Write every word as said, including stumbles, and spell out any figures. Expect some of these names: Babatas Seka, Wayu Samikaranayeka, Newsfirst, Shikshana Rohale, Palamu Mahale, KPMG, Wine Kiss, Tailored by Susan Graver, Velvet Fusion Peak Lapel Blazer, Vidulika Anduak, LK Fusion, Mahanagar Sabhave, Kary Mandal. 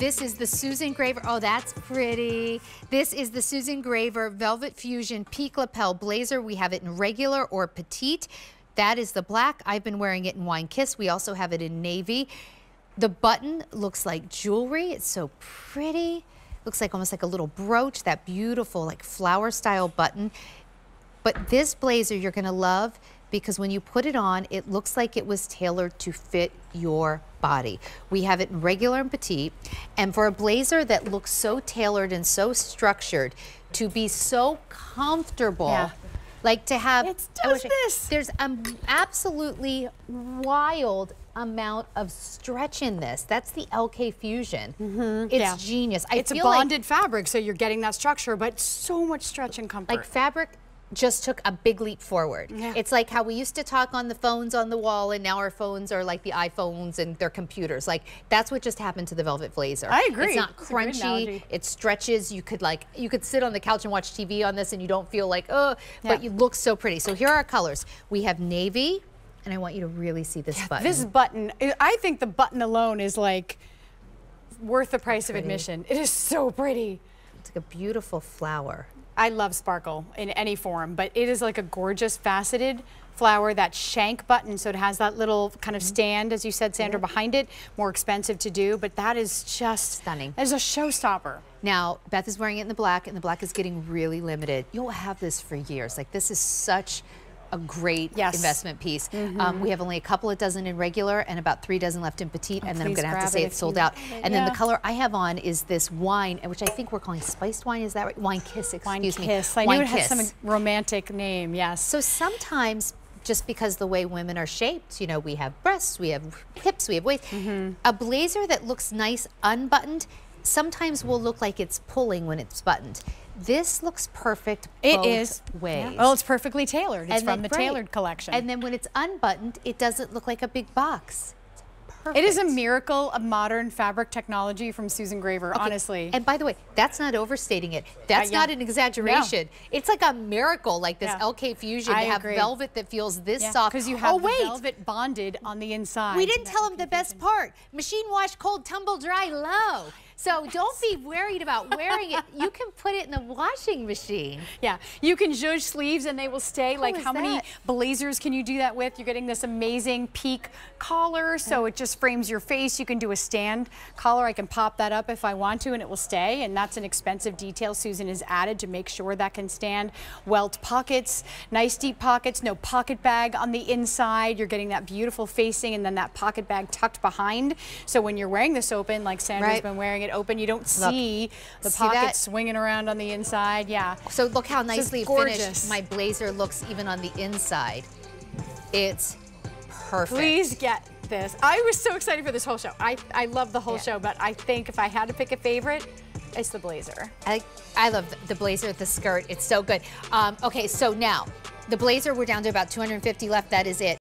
This is the Susan Graver, oh that's pretty. This is the Susan Graver Velvet Fusion Peak Lapel Blazer. We have it in regular or petite. That is the black. I've been wearing it in Wine Kiss. We also have it in navy. The button looks like jewelry. It's so pretty. Looks like almost like a little brooch, that beautiful like flower style button. But this blazer you're gonna love because when you put it on, it looks like it was tailored to fit your body. We have it in regular and petite, and for a blazer that looks so tailored and so structured, to be so comfortable, yeah. like to have- It does I, this. There's an absolutely wild amount of stretch in this. That's the L K Fusion. Mm-hmm. It's yeah. genius. I it's feel a bonded like, fabric, so you're getting that structure, but so much stretch and comfort. Like fabric, just took a big leap forward. Yeah. It's like how we used to talk on the phones on the wall, and now our phones are like the iPhones and their computers. Like that's what just happened to the velvet blazer. I agree. It's not crunchy. It stretches. You could like you could sit on the couch and watch T V on this, and you don't feel like oh, yeah. but you look so pretty. So here are our colors. We have navy, and I want you to really see this yeah, button. This button, I think the button alone is like worth the price of admission. It is so pretty. It's like a beautiful flower. I love sparkle in any form, but it is like a gorgeous faceted flower, that shank button, so it has that little kind of stand, as you said, Sandra, behind it, more expensive to do, but that is just stunning. That is a showstopper. Now, Beth is wearing it in the black, and the black is getting really limited. You'll have this for years. Like, this is such a great yes. investment piece. Mm-hmm. um, we have only a couple of dozen in regular and about three dozen left in petite, oh, and then I'm gonna have to say it's sold out. And yeah. then the color I have on is this wine, which I think we're calling spiced wine, is that right? Wine Kiss, excuse wine me. Kiss. I wine knew it kiss. Has some romantic name, yes. So sometimes, just because the way women are shaped, you know, we have breasts, we have hips, we have waist, mm-hmm. a blazer that looks nice unbuttoned sometimes will look like it's pulling when it's buttoned. This looks perfect it both is ways. Yeah. Well, it's perfectly tailored. It's and from then, the right. tailored collection. And then when it's unbuttoned, it doesn't look like a big box. It's perfect. It is a miracle of modern fabric technology from Susan Graver, okay. honestly. And by the way, that's not overstating it. That's uh, yeah. not an exaggeration. No. It's like a miracle, like this yeah. L K Fusion, I to have agree. velvet that feels this yeah. soft. Because you have oh, the wait. velvet bonded on the inside. We didn't tell them the best part. Machine wash, cold, tumble dry, low. So don't be worried about wearing it. You can put it in the washing machine. Yeah, you can zhuzh sleeves and they will stay. How like how that? many blazers can you do that with? You're getting this amazing peak collar, so it just frames your face. You can do a stand collar. I can pop that up if I want to and it will stay. And that's an expensive detail Susan has added to make sure that can stand. Welt pockets, nice deep pockets, no pocket bag on the inside. You're getting that beautiful facing and then that pocket bag tucked behind. So when you're wearing this open, like Sandra's right. been wearing it open, you don't see look, the pockets swinging around on the inside. Yeah. So look how nicely finished my blazer looks even on the inside. It's perfect. Please get this. I was so excited for this whole show. I, I love the whole yeah. show, but I think if I had to pick a favorite, it's the blazer. I, I love the blazer, the skirt. It's so good. Um, okay, so now the blazer, we're down to about two hundred fifty left. That is it.